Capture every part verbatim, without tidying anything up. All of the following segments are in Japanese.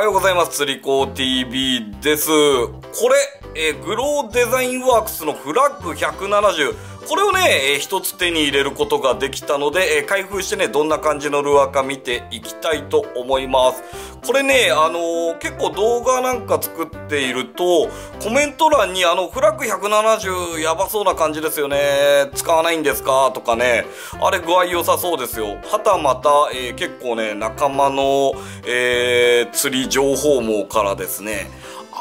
はようございます。つりこう ティーブイ です。これ、えー、グローデザインワークスのフラッグひゃくななじゅう。これをね、えー、一つ手に入れることができたので、えー、開封してね、どんな感じのルアーか見ていきたいと思います。これね、あのー、結構動画なんか作っていると、コメント欄にあの、フラッグひゃくななじゅうやばそうな感じですよね。使わないんですかとかね。あれ具合良さそうですよ。はたまた、えー、結構ね、仲間の、えー、釣り情報網からですね、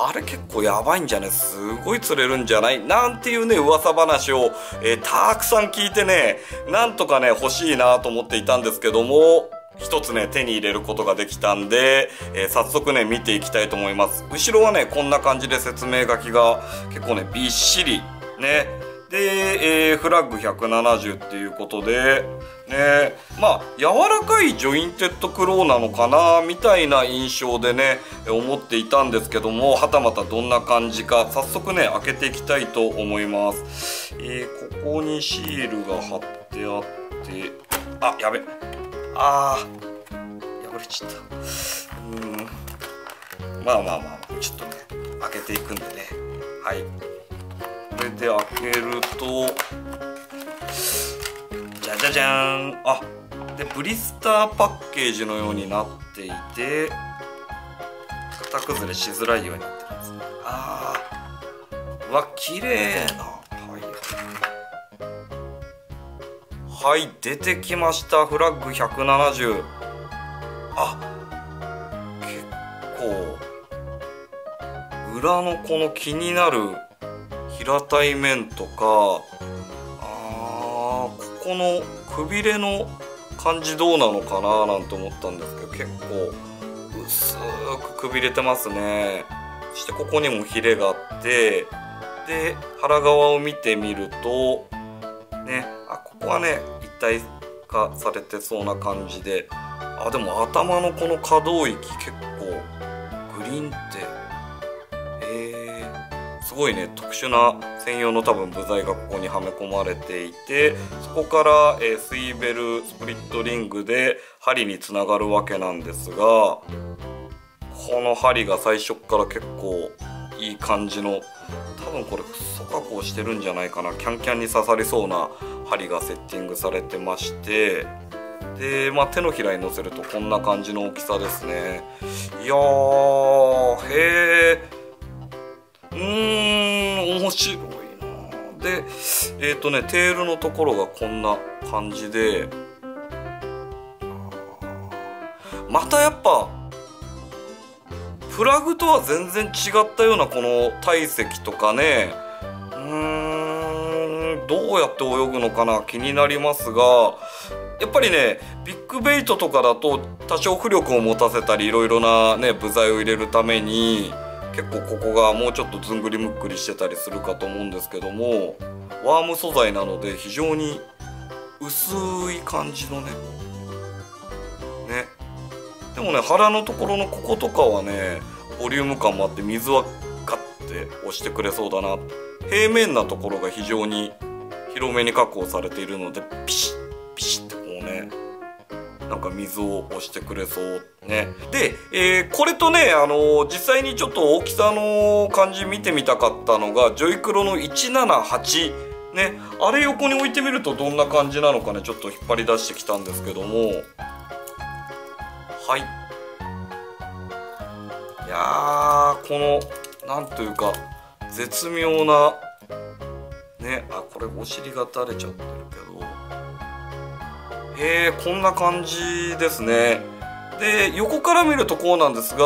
あれ結構やばいんじゃね、すごい釣れるんじゃないなんていうね、噂話を、えー、たくさん聞いてね、なんとかね、欲しいなと思っていたんですけども、一つね、手に入れることができたんで、えー、早速ね、見ていきたいと思います。後ろはね、こんな感じで説明書きが結構ね、びっしり、ね。で、えー、フラッグひゃくななじゅうっていうことで、ね、まあ、柔らかいジョインテッドクローなのかな、みたいな印象でね、思っていたんですけども、はたまたどんな感じか、早速ね、開けていきたいと思います。えー、ここにシールが貼ってあって、あ、やべ。あー、破れちゃった。うーん、まあまあまあ、ちょっとね開けていくんでね、はい、これで開けるとじゃじゃじゃーん。あ、でブリスターパッケージのようになっていて、型崩れしづらいようになってるんですね。あー、うわ、綺麗な。はい、出てきました。フラッグひゃくななじゅう。あ、結構、裏のこの気になる平たい面とか、あー、ここのくびれの感じどうなのかななんて思ったんですけど、結構薄くくびれてますね。そしてここにもヒレがあって、で、腹側を見てみると、ね、あ、ここはね一体化されてそうな感じで、あ、でも頭のこの可動域結構グリンって、えー、すごいね、特殊な専用の多分部材がここにはめ込まれていて、そこから、えー、スイベルスプリットリングで針につながるわけなんですが、この針が最初から結構いい感じの、多分これクソ加工してるんじゃないかな、キャンキャンに刺さりそうな針がセッティングされてまして、で、まあ、手のひらにのせるとこんな感じの大きさですね。いやー、へー、うーん、面白いな。で、えっとね、テールのところがこんな感じで、またやっぱフラグとは全然違ったようなこの体積とかね、うーん、どうやって泳ぐのかな、気になりますが、やっぱりね、ビッグベイトとかだと多少浮力を持たせたりいろいろなね、部材を入れるために結構ここがもうちょっとずんぐりむっくりしてたりするかと思うんですけども、ワーム素材なので非常に薄い感じのね、ね、でもね、腹のところのこことかはね、ボリューム感もあって水はガッて押してくれそうだな。平面なところが非常に広めに加工されているので、ピシッピシッってこうね、なんか水を押してくれそうね。で、えー、これとね、あのー、実際にちょっと大きさの感じ見てみたかったのが、ジョイクロのいちななはちね、あれ横に置いてみるとどんな感じなのかね、ちょっと引っ張り出してきたんですけども、はい。いやー、この、なんというか、絶妙な、ね、あ、これお尻が垂れちゃってるけど、えー、こんな感じですね。で、横から見るとこうなんですが、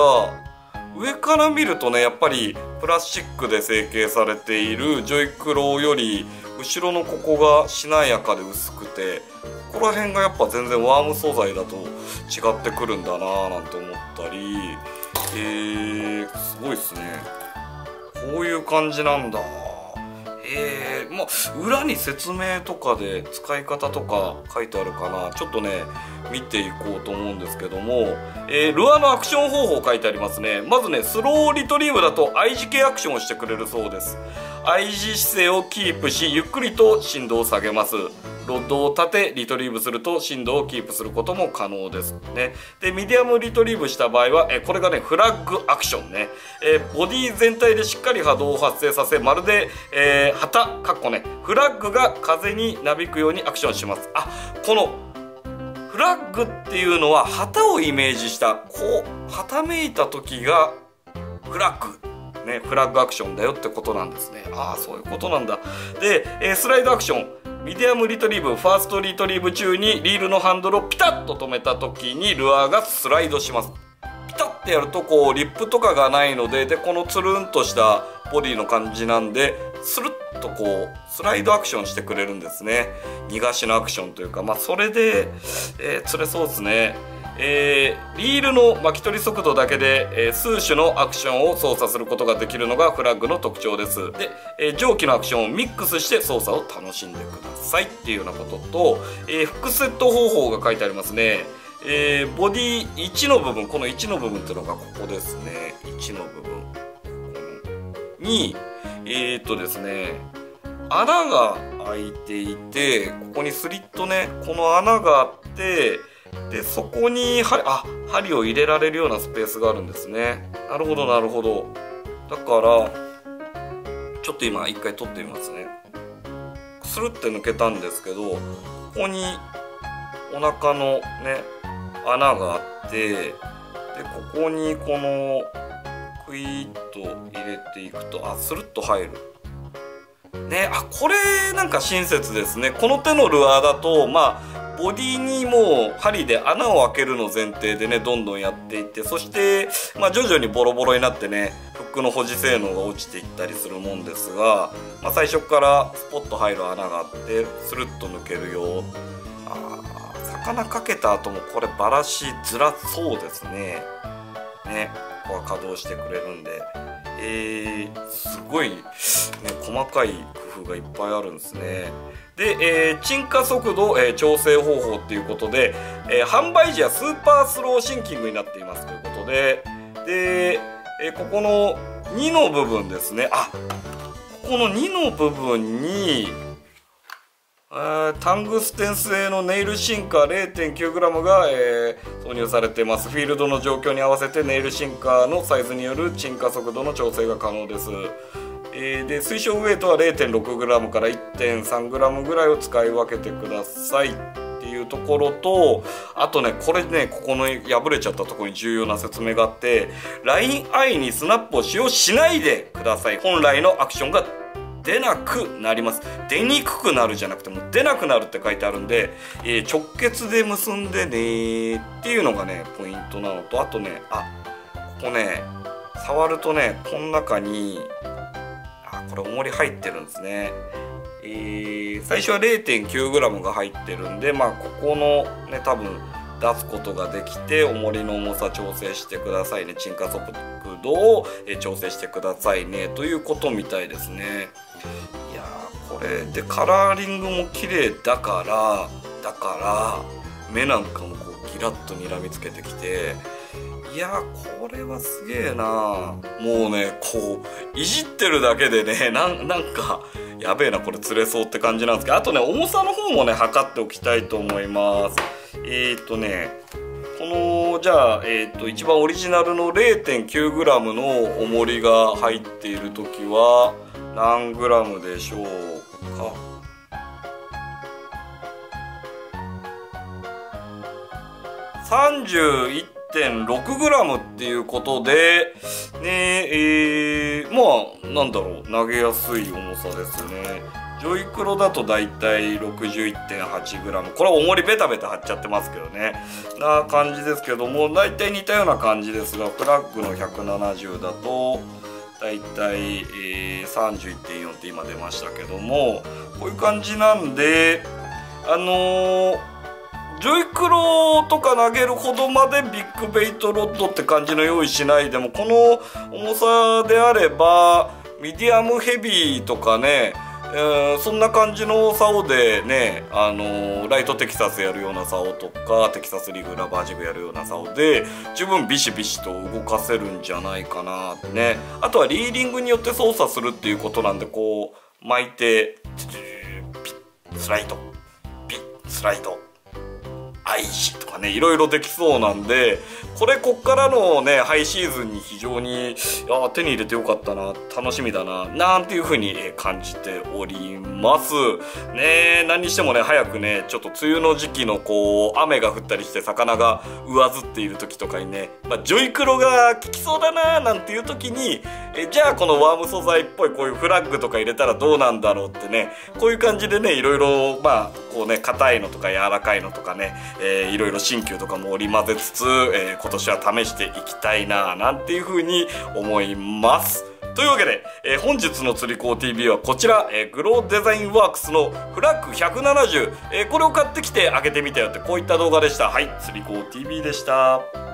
上から見るとね、やっぱりプラスチックで成形されているジョイクロより、後ろのここがしなやかで薄くて、ここら辺がやっぱ全然ワーム素材だと違ってくるんだなぁなんて思ったり、えー、すごいっすね。こういう感じなんだ。えー、まあ、裏に説明とかで使い方とか書いてあるかな。ちょっとね、見ていこうと思うんですけども、えー、ルアーのアクション方法書いてありますね。まずね、スローリトリーブだと アイ字形アクションをしてくれるそうです。I 字姿勢をキープし、ゆっくりと振動を下げます。ロッドを立てリトリーブすると振動をキープすることも可能ですね。でミディアムリトリーブした場合はえこれがねフラッグアクションね、えボディ全体でしっかり波動を発生させ、まるで、えー、旗かっこねフラッグが風になびくようにアクションします。あ、このフラッグっていうのは旗をイメージした、こうはためいた時がフラッグね、フラッグアクションだよってことなんですね。ああ、そういうことなんだ。で、えー、スライドアクション、ミディアムリトリーブ、ファーストリトリーブ中にリールのハンドルをピタッと止めた時にルアーがスライドします。ピタッてやるとこうリップとかがないので、でこのつるんとしたボディの感じなんでスルッとこうスライドアクションしてくれるんですね。逃がしのアクションというか、まあそれで、えー、釣れそうですね。えー、リールの巻き取り速度だけで、えー、数種のアクションを操作することができるのがフラッグの特徴です。で、えー、上記のアクションをミックスして操作を楽しんでくださいっていうようなことと、えー、フックセット方法が書いてありますね。えー、ボディいちの部分、このいちの部分っていうのがここですね。いちの部分にえー、っとですね穴が開いていて、ここにスリットね、この穴があって、でそこに 針, あ針を入れられるようなスペースがあるんですね。なるほどなるほど。だからちょっと今一回取ってみますね。スルッて抜けたんですけど、ここにお腹のね穴があって、でここにこのクイーッと入れていくと、あスルッと入る。ね、あこれなんか親切ですね。この手のルアーだとまあボディにもう針で穴を開けるの前提でね、どんどんやっていって、そして、まあ、徐々にボロボロになってね、フックの保持性能が落ちていったりするもんですが、まあ、最初からスポッと入る穴があってスルッと抜けるよ。あ魚かけた後もこれバラしづらそうですね。ね、ここは稼働してくれるんで、えー、すごい、ね、細かい工夫がいっぱいあるんですね。で、えー、沈下速度、えー、調整方法っていうことで、えー、販売時はスーパースローシンキングになっていますということで、で、えー、ここのにの部分ですね。あ、ここのにの部分に、えー、タングステン製のネイルシンカー れいてんきゅうグラム が、えー、挿入されています。フィールドの状況に合わせてネイルシンカーのサイズによる沈下速度の調整が可能です。えー、で推奨ウエイトは れいてんろくグラム から いってんさんグラム ぐらいを使い分けてくださいっていうところと、あとねこれね、ここの破れちゃったところに重要な説明があって、 ラインアイ にスナップを使用しないでください。本来のアクションが出なくなります。出にくくなるじゃなくて、もう出なくなるって書いてあるんで、えー、直結で結んでねーっていうのがねポイントなのと、あとね、あここね触るとね、この中にこれ重り入ってるんですね。えー、最初は れいてんきゅうグラム が入ってるんで、まあここのね多分出すことができて、重りの重さ調整してくださいね、沈下速度を調整してくださいねということみたいですね。いやー、これでカラーリングも綺麗だからだから目なんかもこうギラッとにらみつけてきて。いやー、これはすげえな。もうねこういじってるだけでね、な ん, なんかやべえな、これ釣れそうって感じなんですけど、あとね重さの方もね測っておきたいと思います。えっ、ー、とねこのじゃあ、えー、と一番オリジナルの れいてんきゅうグラム の重りが入っている時は何グラムでしょうか。さんじゅういってんろくグラム っていうことでね、えー、まあなんだろう、投げやすい重さですね。ジョイクロだとだいたい ろくじゅういってんはちグラム、 これは重りベタベタ張っちゃってますけどね、な感じですけども、だいたい似たような感じですが、フラッグのひゃくななじゅうだとだいたい、えー、さんじゅういってんよん って今出ましたけども、こういう感じなんで、あのージョイクロとか投げるほどまでビッグベイトロッドって感じの用意しないでも、この重さであればミディアムヘビーとかね、えー、そんな感じの竿でね、あのー、ライトテキサスやるような竿とかテキサスリーグラバージグやるような竿で十分ビシビシと動かせるんじゃないかなってね。あとはリーディングによって操作するっていうことなんで、こう巻いてピッスライドピッスライドアイシとかね、いろいろできそうなんで、これこっからのねハイシーズンに非常にあ手に入れてよかったな、楽しみだななんていう風に感じておりますね。何にしてもね、早くね、ちょっと梅雨の時期のこう雨が降ったりして魚が上ずっている時とかにね、まあ、ジョイクロが効きそうだななんていう時にえじゃあこのワーム素材っぽいこういうフラッグとか入れたらどうなんだろうってね、こういう感じでねいろいろまあこうね硬いのとか柔らかいのとかね、えー、いろいろ新旧とかも織り交ぜつつ、えー、今年は試していきたいなぁなんていう風に思います。というわけで、えー、本日の釣り子 ティービー はこちら、えー、グローデザインワークスのフラッグひゃくななじゅう、えー、これを買ってきてあげてみたよってこういった動画でした。はい、釣り子 ティービー でした。